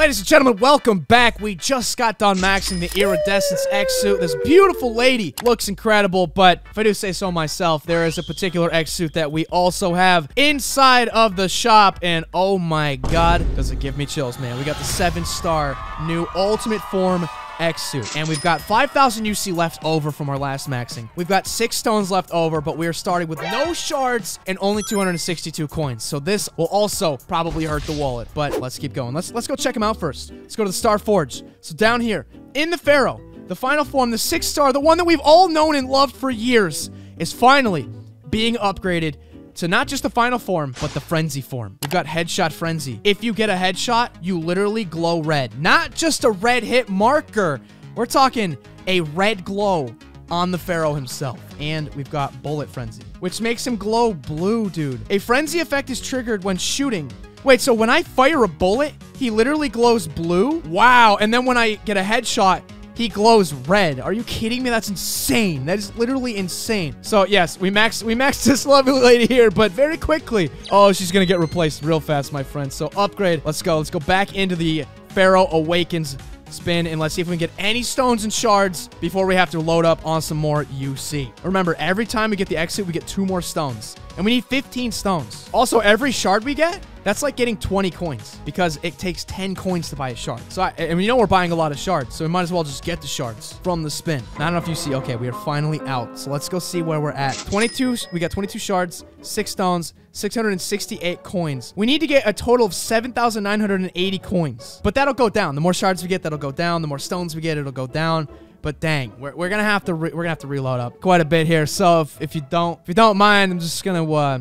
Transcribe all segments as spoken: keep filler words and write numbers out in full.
Ladies and gentlemen, welcome back. We just got done maxing the Iridescence X-Suit. This beautiful lady looks incredible, but if I do say so myself, there is a particular X-Suit that we also have inside of the shop, and oh my god, does it give me chills, man. We got the seven-star new Ultimate Form X-Suit, and we've got five thousand U C left over from our last maxing. We've got six stones left over, but we are starting with no shards and only two hundred sixty-two coins, so this will also probably hurt the wallet, but let's keep going. Let's let's go check them out first. Let's go to the Star Forge. So down here, in the Pharaoh, the final form, the sixth star, the one that we've all known and loved for years, is finally being upgraded to not just the final form, but the frenzy form. We've got headshot frenzy. If you get a headshot, you literally glow red. Not just a red hit marker. We're talking a red glow on the Pharaoh himself. And we've got bullet frenzy, which makes him glow blue, dude. A frenzy effect is triggered when shooting. Wait, so when I fire a bullet, he literally glows blue? Wow, and then when I get a headshot, he glows red. Are you kidding me? That's insane. That is literally insane. So yes, we maxed we maxed this lovely lady here, but very quickly. Oh, she's gonna get replaced real fast, my friend. So upgrade. Let's go. Let's go back into the Pharaoh Awakens spin, and let's see if we can get any stones and shards before we have to load up on some more U C. Remember, every time we get the exit, we get two more stones, and we need fifteen stones. Also, every shard we get, that's like getting twenty coins, because it takes ten coins to buy a shard. So, I, and we know we're buying a lot of shards, so we might as well just get the shards from the spin. Not enough U C. Okay, we are finally out, so let's go see where we're at. twenty-two, we got twenty-two shards, six stones, six hundred sixty-eight coins. We need to get a total of seven thousand nine hundred eighty coins, but that'll go down. The more shards we get, that'll go down. The more stones we get, it'll go down. But dang, we're, we're gonna have to re we're gonna have to reload up quite a bit here. So if, if you don't if you don't mind, I'm just gonna uh,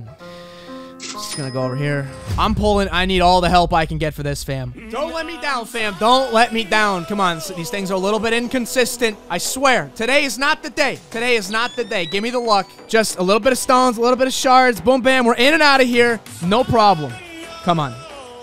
just gonna go over here. I'm pulling. I need all the help I can get for this, fam. Don't let me down, fam. Don't let me down. Come on, these things are a little bit inconsistent. I swear, today is not the day. Today is not the day. Give me the luck. Just a little bit of stones, a little bit of shards. Boom, bam. We're in and out of here. No problem. Come on,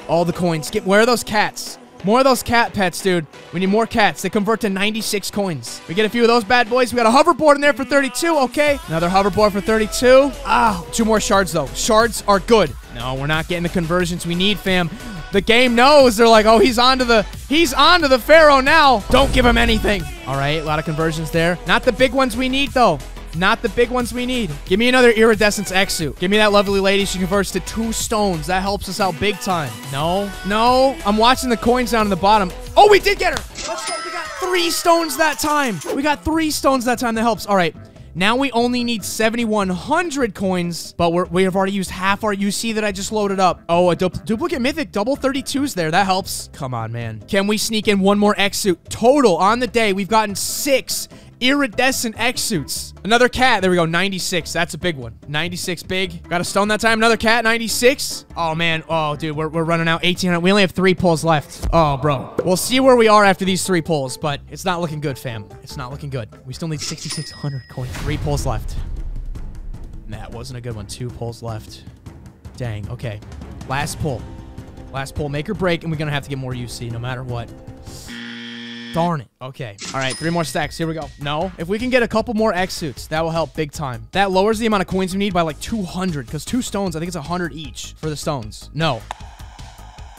all the coins. Get where are those cats? More of those cat pets, dude. We need more cats. They convert to ninety-six coins. We get a few of those bad boys. We got a hoverboard in there for thirty-two. Okay. Another hoverboard for thirty-two. Ah, two more shards, though. Shards are good. No, we're not getting the conversions we need, fam. The game knows. They're like, oh, he's onto the he's onto the Pharaoh now. Don't give him anything. All right, a lot of conversions there. Not the big ones we need, though. Not the big ones we need. Give me another Iridescence X-Suit. Give me that lovely lady. She converts to two stones. That helps us out big time. No. No. I'm watching the coins down in the bottom. Oh, we did get her. Let's go. We got three stones that time. We got three stones that time. That helps. All right. Now we only need seven thousand one hundred coins, but we're, we have already used half our U C that I just loaded up. Oh, a du duplicate mythic, double thirty-twos there. That helps. Come on, man. Can we sneak in one more X-Suit? Total on the day, we've gotten six Iridescent X-Suits. Another cat. There we go. ninety-six. That's a big one. ninety-six big. Got a stone that time. Another cat. ninety-six. Oh, man. Oh, dude. We're, we're running out. eighteen hundred. We only have three pulls left. Oh, bro. We'll see where we are after these three pulls, but it's not looking good, fam. It's not looking good. We still need six thousand six hundred coins. Three pulls left. That wasn't a good one. Two pulls left. Dang. Okay. Last pull. Last pull. Make or break, and we're going to have to get more U C no matter what. Darn it. Okay. All right. Three more stacks. Here we go. No. If we can get a couple more X-Suits, that will help big time. That lowers the amount of coins we need by like two hundred, because two stones, I think it's one hundred each for the stones. No.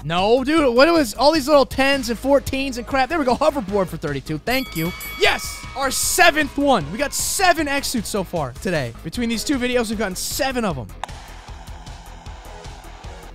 No, dude. What was all these little tens and fourteens and crap? There we go. Hoverboard for thirty-two. Thank you. Yes. Our seventh one. We got seven X-Suits so far today. Between these two videos, we've gotten seven of them.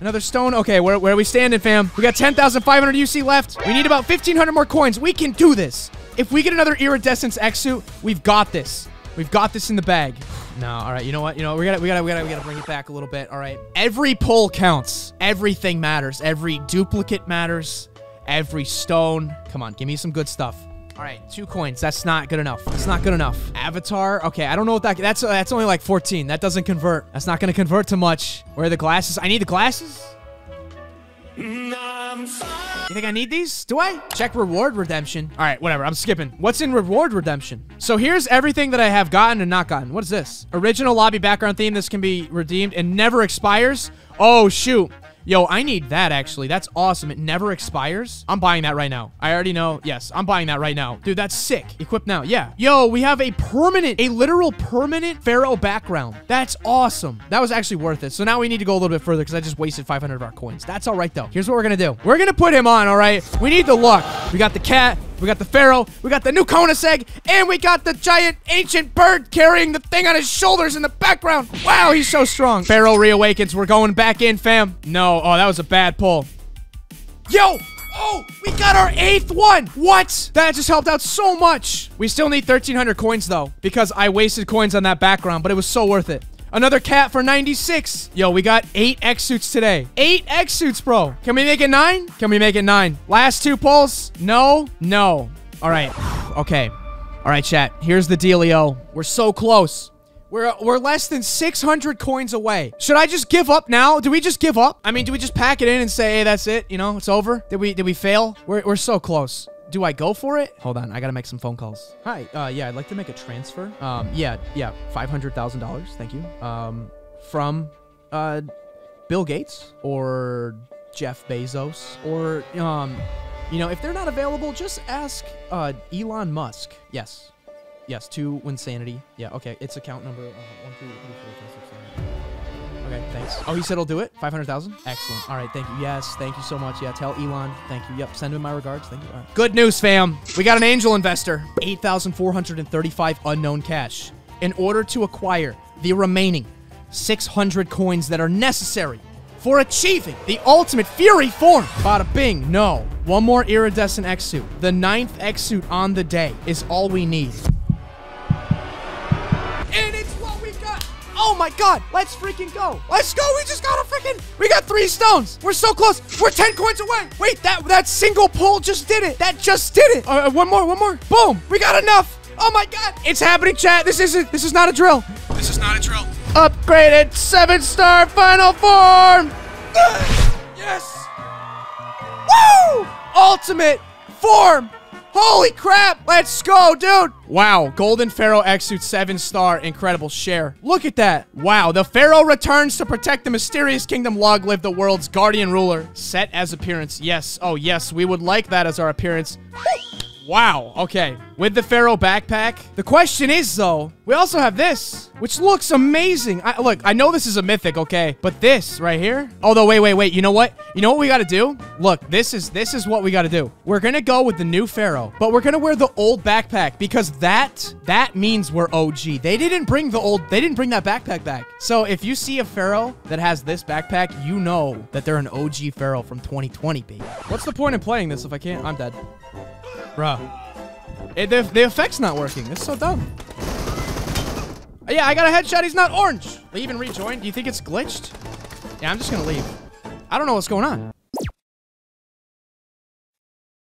Another stone. Okay, where, where are we standing, fam? We got ten thousand five hundred U C left. We need about fifteen hundred more coins. We can do this. If we get another Iridescence X-Suit, we've got this. We've got this in the bag. No, all right. You know what? You know, we gotta, we gotta, we gotta, we gotta bring it back a little bit. All right. Every pull counts. Everything matters. Every duplicate matters. Every stone. Come on, give me some good stuff. All right, two coins. That's not good enough. That's not good enough. Avatar. Okay, I don't know what that... That's uh, that's only like fourteen. That doesn't convert. That's not going to convert to much. Where are the glasses? I need the glasses? I'm sorry. You think I need these? Do I? Check reward redemption. All right, whatever. I'm skipping. What's in reward redemption? So here's everything that I have gotten and not gotten. What is this? Original lobby background theme. This can be redeemed and never expires. Oh, shoot. Yo, I need that, actually. That's awesome. It never expires. I'm buying that right now. I already know. Yes, I'm buying that right now. Dude, that's sick. Equip now. Yeah. Yo, we have a permanent, a literal permanent Pharaoh background. That's awesome. That was actually worth it. So now we need to go a little bit further because I just wasted five hundred of our coins. That's all right, though. Here's what we're going to do. We're going to put him on, all right? We need the luck. We got the cat. We got the Pharaoh, we got the new Conus egg, and we got the giant ancient bird carrying the thing on his shoulders in the background. Wow, he's so strong. Pharaoh reawakens. We're going back in, fam. No. Oh, that was a bad pull. Yo! Oh, we got our eighth one. What? That just helped out so much. We still need thirteen hundred coins, though, because I wasted coins on that background, but it was so worth it. Another cat for ninety-six. Yo, we got eight X-Suits today. Eight X-Suits, bro. Can we make it nine? Can we make it nine? Last two pulls? No. No. All right. Okay. All right, chat. Here's the dealio. We're so close. We're, we're less than six hundred coins away. Should I just give up now? Do we just give up? I mean, do we just pack it in and say, hey, that's it? You know, it's over? Did we, did we fail? We're, we're so close. Do I go for it? Hold on, I gotta make some phone calls. Hi, uh, yeah, I'd like to make a transfer. Um, yeah, yeah, five hundred thousand dollars, thank you. Um, from, uh, Bill Gates or Jeff Bezos or, um, you know, if they're not available, just ask, uh, Elon Musk. Yes, yes, to Wynnsanity. Yeah, okay, it's account number, uh, one, two, three, four, five, six, seven. Okay, thanks. Oh, he said he'll do it? five hundred thousand? Excellent. All right, thank you. Yes, thank you so much. Yeah, tell Elon. Thank you. Yep, send him my regards. Thank you. All right. Good news, fam. We got an angel investor. eight thousand four hundred thirty-five unknown cash. In order to acquire the remaining six hundred coins that are necessary for achieving the ultimate fury form. Bada bing. No. One more iridescent X-Suit. The ninth X-Suit on the day is all we need. And it's what we got. Oh my god, let's freaking go. Let's go, we just got a freaking, we got three stones. We're so close, we're ten coins away. Wait, that that single pull just did it. That just did it. Uh, one more, one more. Boom, we got enough. Oh my god, it's happening, chat. This isn't, this is not a drill. This is not a drill. Upgraded seven star final form. Yes. Woo! Ultimate form. Holy crap! Let's go, dude! Wow, Golden Pharaoh X-Suit seven star, incredible share. Look at that. Wow, the Pharaoh returns to protect the mysterious kingdom. Long live the world's guardian ruler. Set as appearance. Yes, oh yes, we would like that as our appearance. Wow, okay. With the Pharaoh backpack. The question is, though, we also have this, which looks amazing. I, look, I know this is a mythic, okay, but this right here? Although, wait, wait, wait, you know what? You know what we gotta do? Look, this is this is what we gotta do. We're gonna go with the new Pharaoh, but we're gonna wear the old backpack because that, that means we're O G. They didn't bring the old, they didn't bring that backpack back. So if you see a Pharaoh that has this backpack, you know that they're an O G Pharaoh from twenty twenty, baby. What's the point in playing this if I can't? I'm dead. Bruh. It, the, the effect's not working. It's so dumb. Yeah, I got a headshot. He's not orange. Leave and rejoin. Do you think it's glitched? Yeah, I'm just gonna leave. I don't know what's going on.